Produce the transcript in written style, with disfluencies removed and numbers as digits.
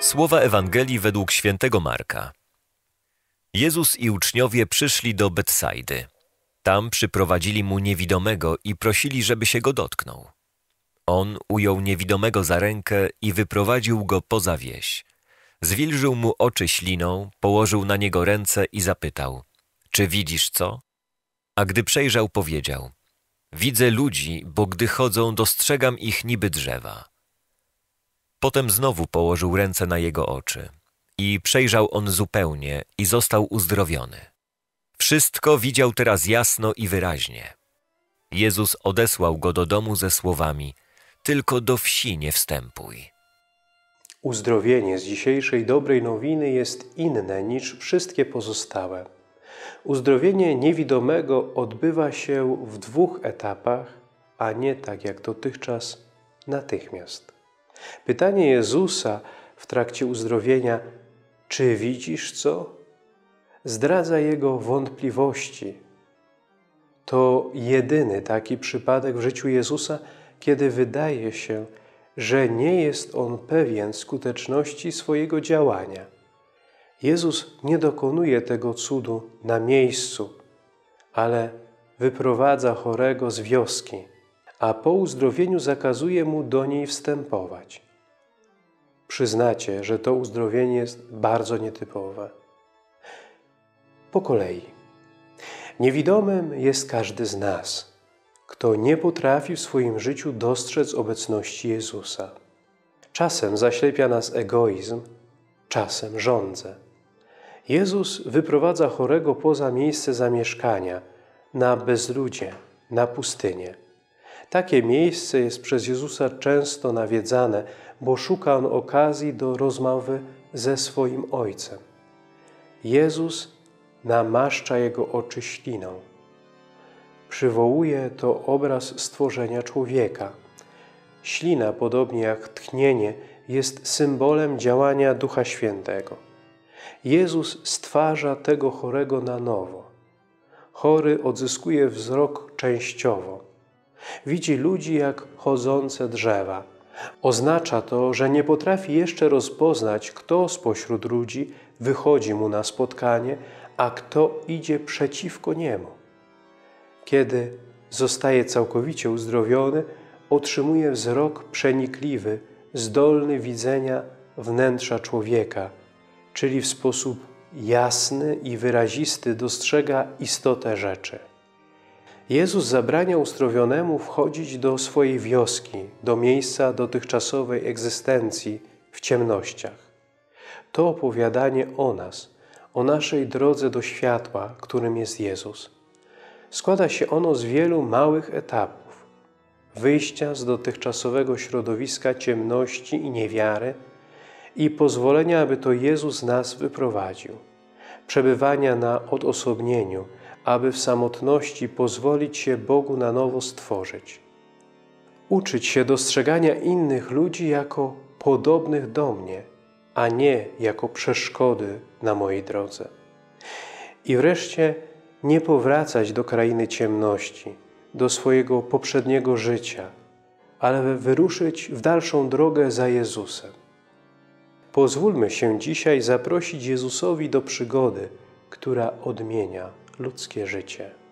Słowa Ewangelii według świętego Marka. Jezus i uczniowie przyszli do Betsajdy. Tam przyprowadzili mu niewidomego i prosili, żeby się go dotknął. On ujął niewidomego za rękę i wyprowadził go poza wieś. Zwilżył mu oczy śliną, położył na niego ręce i zapytał: czy widzisz co? A gdy przejrzał, powiedział: widzę ludzi, bo gdy chodzą, dostrzegam ich niby drzewa. Potem znowu położył ręce na jego oczy i przejrzał on zupełnie i został uzdrowiony. Wszystko widział teraz jasno i wyraźnie. Jezus odesłał go do domu ze słowami: tylko do wsi nie wstępuj. Uzdrowienie z dzisiejszej dobrej nowiny jest inne niż wszystkie pozostałe. Uzdrowienie niewidomego odbywa się w dwóch etapach, a nie tak jak dotychczas, natychmiast. Pytanie Jezusa w trakcie uzdrowienia, czy widzisz co? Zdradza jego wątpliwości. To jedyny taki przypadek w życiu Jezusa, kiedy wydaje się, że nie jest on pewien skuteczności swojego działania. Jezus nie dokonuje tego cudu na miejscu, ale wyprowadza chorego z wioski, a po uzdrowieniu zakazuje mu do niej wstępować. Przyznacie, że to uzdrowienie jest bardzo nietypowe. Po kolei. Niewidomym jest każdy z nas, kto nie potrafi w swoim życiu dostrzec obecności Jezusa. Czasem zaślepia nas egoizm, czasem żądza. Jezus wyprowadza chorego poza miejsce zamieszkania, na bezludzie, na pustynię. Takie miejsce jest przez Jezusa często nawiedzane, bo szuka on okazji do rozmowy ze swoim Ojcem. Jezus namaszcza jego oczy śliną. Przywołuje to obraz stworzenia człowieka. Ślina, podobnie jak tchnienie, jest symbolem działania Ducha Świętego. Jezus stwarza tego chorego na nowo. Chory odzyskuje wzrok częściowo. Widzi ludzi jak chodzące drzewa. Oznacza to, że nie potrafi jeszcze rozpoznać, kto spośród ludzi wychodzi mu na spotkanie, a kto idzie przeciwko niemu. Kiedy zostaje całkowicie uzdrowiony, otrzymuje wzrok przenikliwy, zdolny widzenia wnętrza człowieka, czyli w sposób jasny i wyrazisty dostrzega istotę rzeczy. Jezus zabrania uzdrowionemu wchodzić do swojej wioski, do miejsca dotychczasowej egzystencji w ciemnościach. To opowiadanie o nas, o naszej drodze do światła, którym jest Jezus. Składa się ono z wielu małych etapów. Wyjścia z dotychczasowego środowiska ciemności i niewiary i pozwolenia, aby to Jezus nas wyprowadził. Przebywania na odosobnieniu, aby w samotności pozwolić się Bogu na nowo stworzyć. Uczyć się dostrzegania innych ludzi jako podobnych do mnie, a nie jako przeszkody na mojej drodze. I wreszcie nie powracać do krainy ciemności, do swojego poprzedniego życia, ale wyruszyć w dalszą drogę za Jezusem. Pozwólmy się dzisiaj zaprosić Jezusowi do przygody, która odmienia ludzkie życie.